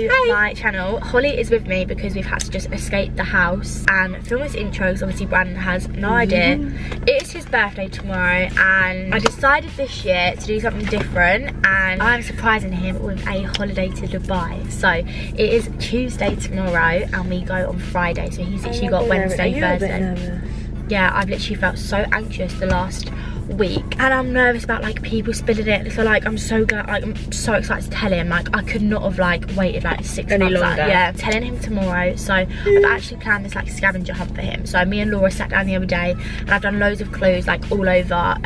to my channel. Holly is with me because we've had to just escape the house and film this intro because obviously Brandon has no idea. It is his birthday tomorrow and I decided this year to do something different and I'm surprising him with a holiday to Dubai. So it is Tuesday tomorrow and we go on Friday, so he's actually got Wednesday, Thursday. Yeah, I've literally felt so anxious the last week and I'm nervous about like people spilling it, so like I'm so glad, like I'm so excited to tell him. Like I could not have like waited like 6 months longer. Yeah, telling him tomorrow. So I've actually planned this like scavenger hunt for him. So me and Laura sat down the other day and I've done loads of clues like all over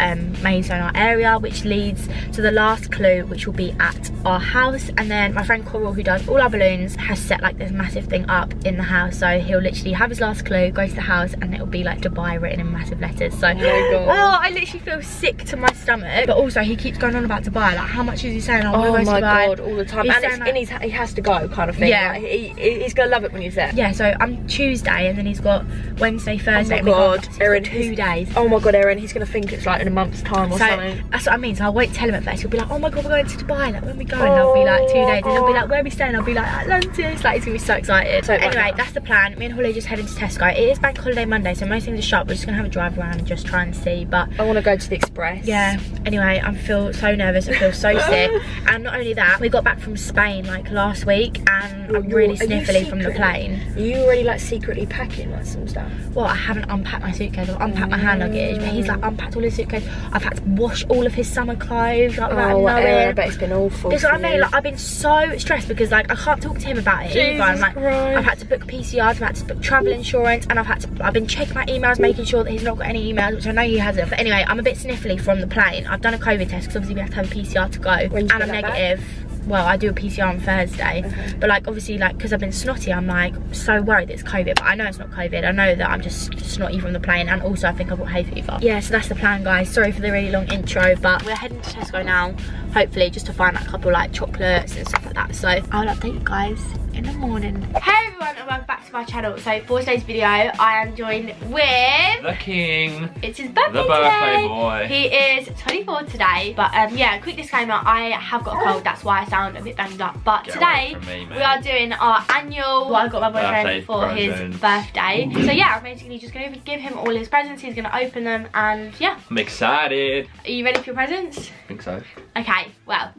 Maidstone, our area, which leads to the last clue, which will be at our house. And then my friend Coral, who does all our balloons, has set like this massive thing up in the house, so he'll literally have his last clue, go to the house, and it'll be like Dubai written in massive letters. So oh, I literally feel sick to my stomach. But also he keeps going on about Dubai, like how much is he saying? Oh my god, all the time. He's and it's like, in his, he has to go kind of thing. Yeah, like, he's gonna love it when he's there. Yeah, so I'm Tuesday and then he's got Wednesday, Thursday. Oh my god, Erin, 2 days. Oh my god, Erin, he's gonna think it's like in a month's time or something. That's what I mean. So I won't tell him at first. He'll be like, oh my god, we're going to Dubai, like when we go, and I'll be like 2 days, and he'll be like, where are we staying? I'll be like, Atlantis. Like he's gonna be so excited. So anyway, that's the plan. Me and Holly just heading to Tesco. It is bank holiday Monday, so most things are shut. We're just gonna have a drive around and just try and see. But I wanna go to the express. Yeah, anyway, I feel so nervous, I feel so sick. And not only that, we got back from Spain like last week and I'm really sniffly from the plane. Are you already like secretly packing like some stuff? Well, I haven't unpacked my suitcase. I've unpacked my hand luggage, but he's like unpacked all his suitcase. I've had to wash all of his summer clothes like without knowing. I bet it's been awful. This is what I mean, like I've been so stressed because like I can't talk to him about it either. I'm like, I've had to book PCRs, I've had to book travel insurance, and I've been checking my emails, making sure that he's not got any emails, which I know he hasn't. But anyway, I'm a bit sniffly from the plane. I've done a COVID test because obviously we have to have a PCR to go. When I'm negative. Well, I do a PCR on Thursday, but like obviously like because I've been snotty, I'm like so worried that it's COVID, but I know it's not COVID. I know that I'm just snotty from the plane, and also I think I've got hay fever. Yeah, so that's the plan, guys. Sorry for the really long intro, but we're heading to Tesco now, hopefully just to find like, a couple like chocolates and stuff like that. So I'll update you guys in the morning. Hey everyone, and welcome back to my channel. So for today's video, I am joined with the king. It's his birthday. The birthday boy. He is 24 today, but yeah, quick disclaimer: I have got a cold. That's why I sound a bit banged up. But today we are doing our annual. Well, I got my boyfriend for his birthday. So yeah, I'm basically just going to give him all his presents. He's going to open them, and yeah. I'm excited. Are you ready for your presents? I think so. Okay. Well,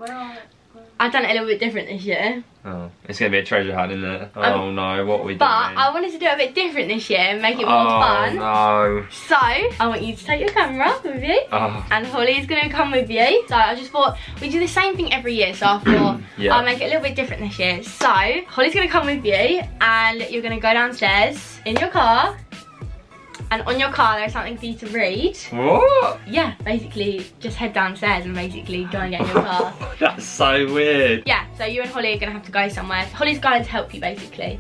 I've done it a little bit different this year. Oh, it's going to be a treasure hunt, isn't it? Oh no, what are we doing? But I wanted to do it a bit different this year and make it more fun. Oh no. So, I want you to take your camera with you. And Holly's going to come with you. So I just thought, we do the same thing every year. So I thought, I'll make it a little bit different this year. So, Holly's going to come with you. And you're going to go downstairs in your car. And on your car, there's something for you to read. What? Yeah, basically, just head downstairs and basically go and get in your car. That's so weird. Yeah, so you and Holly are going to have to go somewhere. Holly's going to help you, basically.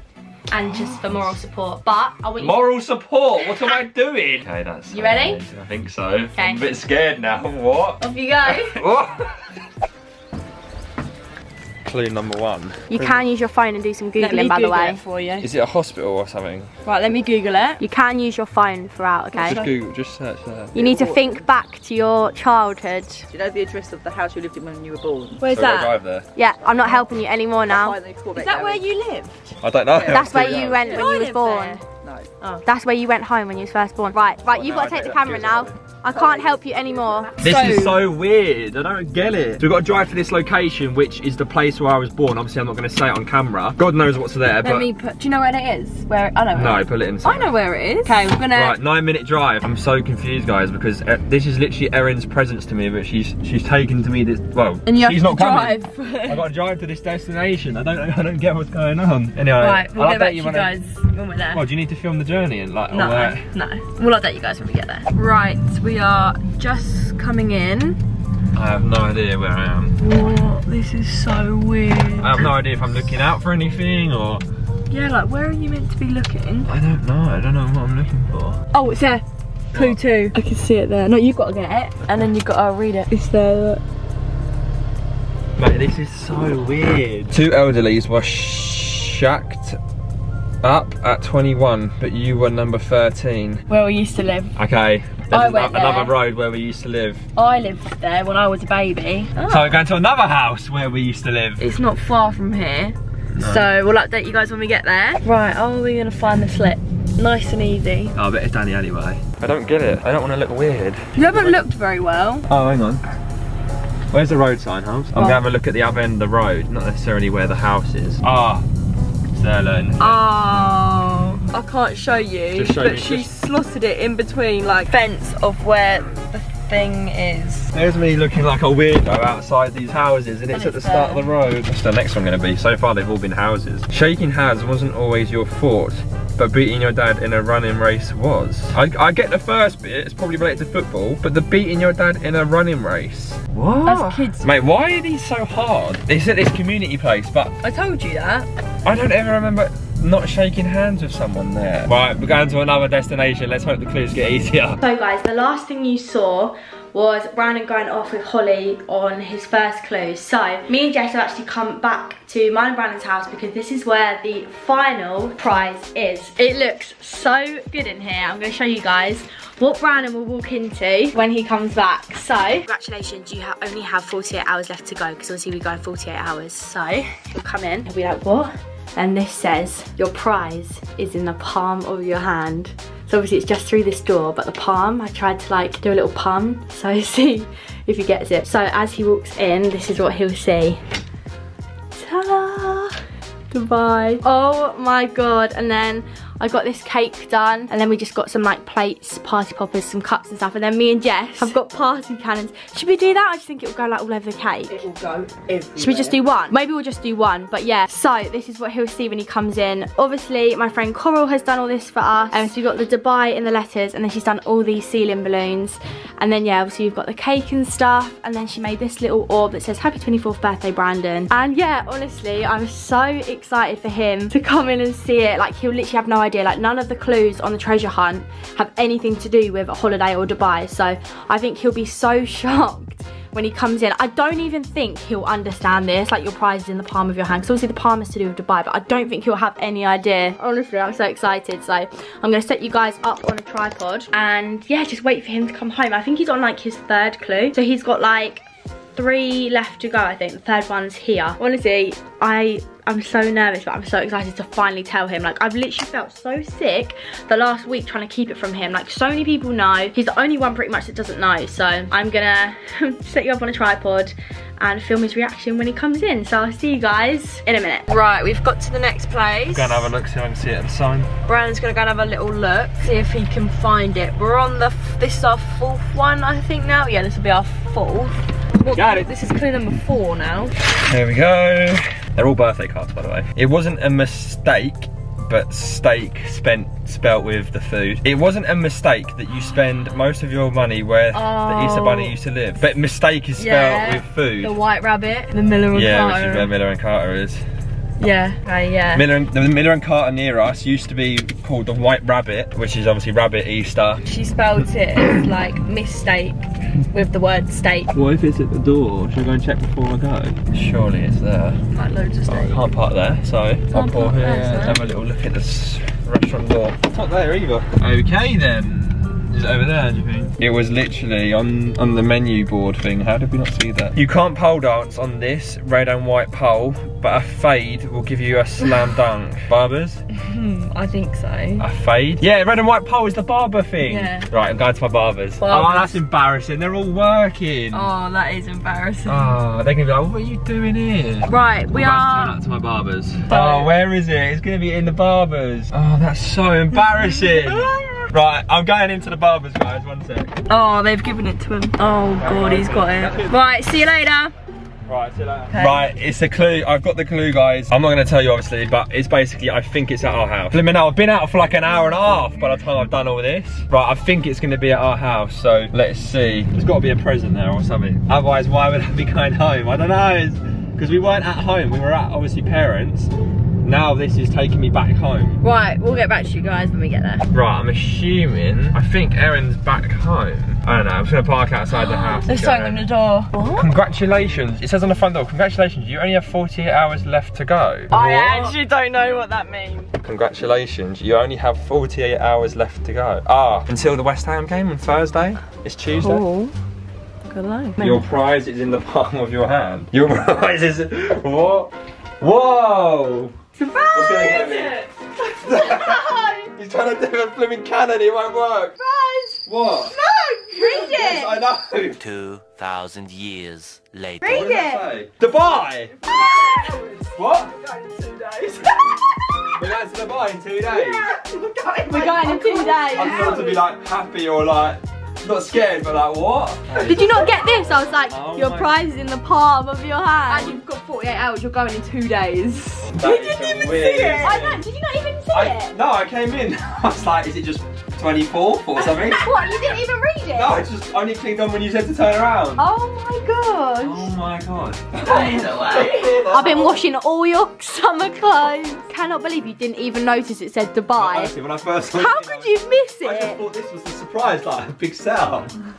And just for moral support. But I want you moral support? What am I doing? Okay, that's so you ready? Weird. I think so. Okay. I'm a bit scared now. What? Off you go. What? Clue number one. You can use your phone and do some Googling, by the way. It for you. Is it a hospital or something? Right, let me Google it. You can use your phone throughout, okay? Just Google, just search that. You need to think back to your childhood. Do you know the address of the house you lived in when you were born? Where's that? I drive there. Yeah, I'm not helping you anymore now. Is that where you lived? I don't know. That's where you went when you were born. No. Oh. That's where you went home when you was first born. Right, right, you've got to take the camera now. I can't help you anymore. This is so weird, I don't get it. So we've got to drive to this location, which is the place where I was born. Obviously, I'm not going to say it on camera. God knows what's there, but... Let me put... Do you know where it is? Where... I know where it is. No, put it in somewhere. I know where it is. Okay, we're going to... Right, 9-minute drive. I'm so confused, guys, because this is literally Erin's presents to me, but she's taken to me this... Well, and you she's not coming. I've got to drive to this destination. I don't get what's going on. Anyway, right, we'll go back to you guys when we're there. Well, do you need to film the journey and like... No, no. We'll update you guys when we get there. Right, we are just coming in. I have no idea where I am. What? This is so weird. I have no idea if I'm looking out for anything or... Yeah, like where are you meant to be looking? I don't know. I don't know what I'm looking for. Oh, it's there. Clue two. I can see it there. No, you've got to get it and then you've got to read it. It's there. Mate, this is so weird. Two elderlies were shacked up at 21, but you were number 13. Where we used to live. Okay. There's another road where we used to live. I lived there when I was a baby. Oh. So we're going to another house where we used to live. It's not far from here. No. So we'll update you guys when we get there. Right, oh, we're gonna find the slip. Nice and easy. Oh, I bet it's down the alleyway. I don't get it. I don't want to look weird. You haven't looked very well. Oh, hang on. Where's the road sign, Holmes? I'm gonna have a look at the other end of the road, not necessarily where the house is. Ah, it's there, Lauren. Oh, I can't show you, but she slotted it in between, like, fence of where the thing is. There's me looking like a weirdo outside these houses, and it's at the start of the road. What's the next one gonna be? So far, they've all been houses. Shaking hands wasn't always your fault, but beating your dad in a running race was. I get the first bit, it's probably related to football, but the beating your dad in a running race. What? As kids. Mate, why are these so hard? It's at this community place, but... I told you that. I don't ever remember not shaking hands with someone there. Right, we're going to another destination. Let's hope the clues get easier. So guys, the last thing you saw was Brandon going off with Holly on his first clue. So me and Jess have actually come back to mine and Brandon's house because this is where the final prize is. It looks so good in here. I'm going to show you guys what Brandon will walk into when he comes back. So congratulations, you only have 48 hours left to go because obviously we go in 48 hours. So he'll come in, he'll be like, what? And this says, your prize is in the palm of your hand. So obviously it's just through this door, but the palm, I tried to like do a little palm, so see if he gets it. So as he walks in, this is what he'll see. Ta-da! Dubai. Oh my God, and then I got this cake done, and then we just got some like plates, party poppers, some cups and stuff, and then me and Jess have got party cannons. Should we do that? I just think it will go like all over the cake. It will go everywhere. Should we just do one? Maybe we'll just do one, but yeah. So this is what he'll see when he comes in. Obviously, my friend Coral has done all this for us, and so we've got the Dubai in the letters, and then she's done all these ceiling balloons, and then yeah, obviously you've got the cake and stuff, and then she made this little orb that says, happy 24th birthday, Brandon. And yeah, honestly, I'm so excited for him to come in and see it. Like, he'll literally have no idea. Like, none of the clues on the treasure hunt have anything to do with a holiday or Dubai, so I think he'll be so shocked when he comes in. I don't even think he'll understand this, like, your prize is in the palm of your hand, because obviously the palm is to do with Dubai, but I don't think he'll have any idea. Honestly, I'm so excited. So I'm going to set you guys up on a tripod and yeah, just wait for him to come home. I think he's on like his third clue, so he's got like 3 left to go, I think. The third one's here. Honestly, I'm so nervous, but I'm so excited to finally tell him. Like, I've literally felt so sick the last week trying to keep it from him. Like, so many people know. He's the only one pretty much that doesn't know. So I'm gonna set you up on a tripod and film his reaction when he comes in. So I'll see you guys in a minute. Right, we've got to the next place. Go and have a look, so I can see it at the sign. Brandon's gonna go and have a little look, see if he can find it. We're on the, this is our 4th one, I think now. Yeah, this will be our 4th. Got it. This is clue number 4 now. There we go. They're all birthday cards, by the way. It wasn't a mistake, but steak spelt with the food. It wasn't a mistake that you spend most of your money where the Easter Bunny used to live. But mistake is spelled with food. The White Rabbit, the Miller and Carter. Yeah, which is where Miller and Carter is. Yeah, the Miller and Carter near us used to be called the White Rabbit, which is obviously Rabbit Easter. She spelled it as like mistake with the word steak. What if it's at the door? Should I go and check before I go? Surely it's there. Like loads of steak. I can't park there, so I'll park here and have a little look at this restaurant door. It's not there either. Okay then. Is it over there, do you think? It was literally on the menu board thing. How did we not see that? You can't pole dance on this red and white pole, but a fade will give you a slam dunk. Barbers? I think so. A fade? Yeah, red and white pole is the barber thing. Yeah. Right, I'm going to my barbers. Oh, that's embarrassing. They're all working. Oh, that is embarrassing. Oh, they're going to be like, what are you doing here? Right, we are... I'm about to turn up to my barbers. Oh, where is it? It's going to be in the barbers. Oh, that's so embarrassing. Right, I'm going into the barbers, guys, one sec. Oh, they've given it to him. Oh, God, he's got it. Right, see you later. Right, see you later. Okay. Right, it's a clue. I've got the clue, guys. I'm not going to tell you, obviously, but it's basically, I think it's at our house. Blimmin' hell, I've been out for like an hour and a half by the time I've done all this. Right, I think it's going to be at our house, so let's see. There's got to be a present there or something. Otherwise, why would I be going home? I don't know. Because we weren't at home. We were at, obviously, parents. Now this is taking me back home. Right, we'll get back to you guys when we get there. Right, I'm assuming, I think Erin's back home. I don't know, I'm just gonna park outside the house. There's something on the door. What? Congratulations, it says on the front door, congratulations, you only have 48 hours left to go. I actually don't know what that means. Congratulations, you only have 48 hours left to go. Ah, until the West Ham game on Thursday, it's Tuesday. Cool. Good luck. Your prize is in the palm of your hand. Your prize is, what? Whoa! Surprise! What's going on here? He's trying to do a flipping cannon, it won't work. Surprise! What? No! Read it! Yes, I know! 2,000 years later. Read what it! Dubai! What? We're going in 2 days. We're going to Dubai in 2 days? Yeah! We're going in two days. I'm trying to be like happy or like... Not scared, but like what? Did you not get this? I was like, oh, your prize is in the palm of your hand. And you've got 48 hours, you're going in 2 days. That you didn't even see it. I know, did you not even see it? No, I came in. I was like, is it just 24 or something? What, you didn't even read it? No, I just only clicked on when you said to turn around. Oh my gosh. Oh my god. I've been washing all your summer clothes. Cannot believe you didn't even notice it said Dubai. No, honestly, when I first saw How could you miss it? I just thought this was the surprise, like a big sell.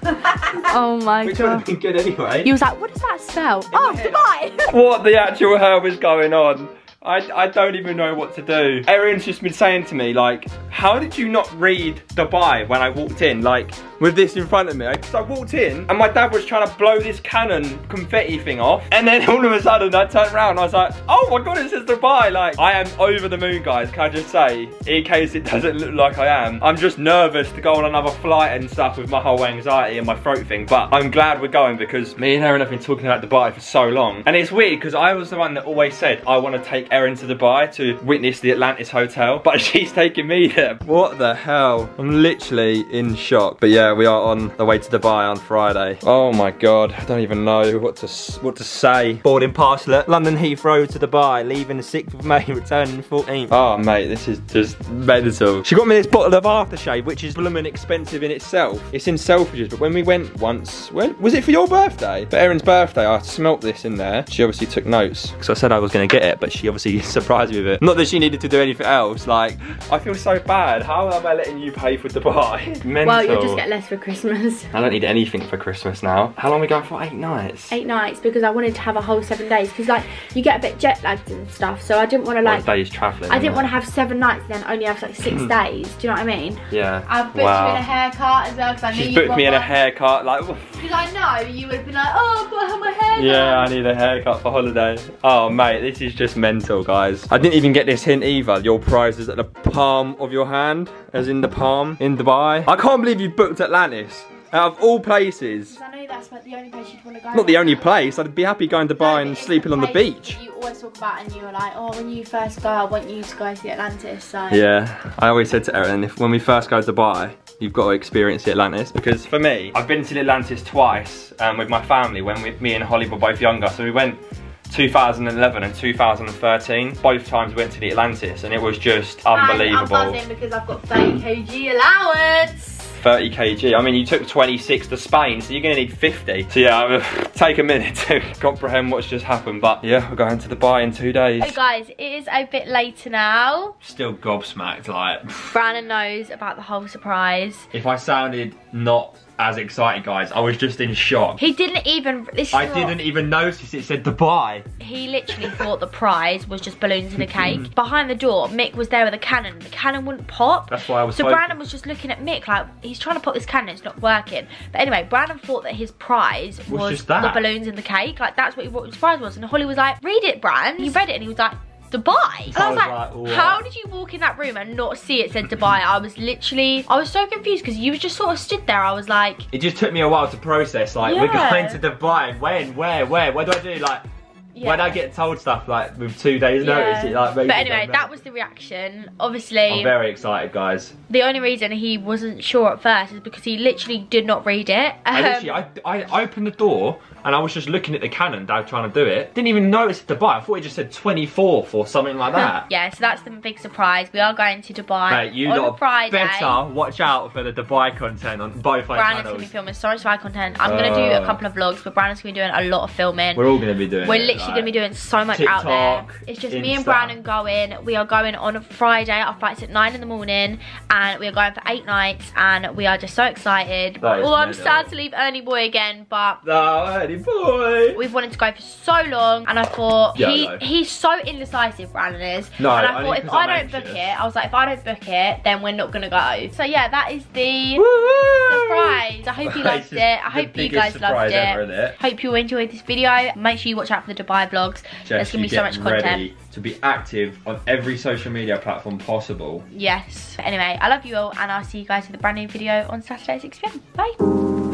Oh my god. Which would have been good anyway. He was like, what does that spell? Oh, Dubai. What the actual hell is going on? I don't even know what to do. Erin's just been saying to me, like, how did you not read Dubai when I walked in? Like, with this in front of me. So I walked in, and my dad was trying to blow this cannon confetti thing off. And then all of a sudden, I turned around, and I was like, oh my god, it says Dubai. Like, I am over the moon, guys, can I just say? In case it doesn't look like I am. I'm just nervous to go on another flight and stuff with my whole anxiety and my throat thing. But I'm glad we're going, because me and Erin have been talking about Dubai for so long. And it's weird, because I was the one that always said, I want to take Erin to Dubai to witness the Atlantis hotel, but she's taking me there. What the hell? I'm literally in shock. But yeah, we are on the way to Dubai on Friday. Oh my god, I don't even know what to say. Boarding pass, look. London Heathrow to Dubai, leaving the 6th of May, returning the 14th. Oh mate, this is just mental. She got me this bottle of aftershave, which is blooming expensive in itself. It's in Selfridges, but when we went once, was it for your birthday? For Erin's birthday, I smelt this in there. She obviously took notes, because I said I was gonna get it, but she obviously surprised me with it. Not that she needed to do anything else. Like, I feel so bad. How am I letting you pay for Dubai? Mental. Well, you'll just get less for Christmas. I don't need anything for Christmas now. How long are we going for? 8 nights? 8 nights, because I wanted to have a whole 7 days, because like, you get a bit jet lagged and stuff, so I didn't want to like... 1 day's travelling. I didn't want to have 7 nights and then only have like 6 days. Do you know what I mean? Yeah. I booked you in a haircut as well, because I knew you booked me in a haircut, like... Because I know you would have been like, oh, but I have my haircut. Yeah, I need a haircut for holiday. Oh, mate, this is just mental. Guys, I didn't even get this hint either. Your prize is at the palm of your hand, as in the palm in Dubai. I can't believe you booked Atlantis out of all places. I know that's not the only place you'd want to go. Not the only place. I'd be happy going to Dubai and sleeping on the beach. You always talk about, and you were like, oh, when you first go, I want you to go to the Atlantis. So. Yeah, I always said to Erin, if when we first go to Dubai, you've got to experience the Atlantis, because for me, I've been to the Atlantis twice with my family when me and Holly were both younger. So we went. 2011 and 2013, both times went to the Atlantis, and it was just unbelievable. I'm buzzing because I've got 30 kg allowance. 30 kg. I mean, you took 26 to Spain, so you're going to need 50. So yeah, take a minute to comprehend what's just happened. But yeah, we're going to Dubai in 2 days. Hey guys, it is a bit later now. Still gobsmacked, like. Brandon knows about the whole surprise. If I sounded not as excited, guys, I was just in shock. He didn't even... I didn't even notice it said Dubai. He literally thought the prize was just balloons and a cake. Behind the door, Mick was there with a cannon. The cannon wouldn't pop. That's why I was so... Brandon was just looking at Mick like, he's trying to pop this cannon, it's not working. But anyway, Brandon thought that his prize was the balloons and the cake. Like, that's what he thought his prize was. And Holly was like, read it, Bran. He read it and he was like, Dubai. And I was like how did you walk in that room and not see it said Dubai? I was so confused, because you just sort of stood there. I was like, it just took me a while to process, like, yeah, we're going to Dubai. When? Where? What do I do? Like, yeah. When I get told stuff like with 2 days notice, it like makes... But anyway, that was the reaction. Obviously I'm very excited, guys. The only reason he wasn't sure at first is because he literally did not read it. I opened the door and I was just looking at the cannon, Dad trying to do it. Didn't even notice Dubai. I thought it just said 24th or something like that. Yeah, so that's the big surprise. We are going to Dubai. Mate, you lot better watch out for the Dubai content on both our channels. Brandon's going to be filming so much Dubai content. I'm going to do a couple of vlogs, but Brandon's going to be doing a lot of filming. We're all going to be doing... We're literally going to be doing so much TikTok, out there. It's just Insta. Me and Brandon going. We are going on a Friday. Our flight's at 9 in the morning, and we are going for 8 nights, and we are just so excited. Oh, I'm sad to leave Ernie Boy again, but... No, Ernie Boy. We've wanted to go for so long, and I thought, he's so indecisive, Brandon is. No, and I thought, if I don't book it, I was like, if I don't book it, then we're not going to go. So yeah, that is the surprise. I hope you loved it. I hope you guys loved it. Hope you enjoyed this video. Make sure you watch out for the Dubai Dubai vlogs. Jess, there's going to be so much content. Ready to be active on every social media platform possible. Yes. But anyway, I love you all, and I'll see you guys with a brand new video on Saturday at 6 p.m. Bye.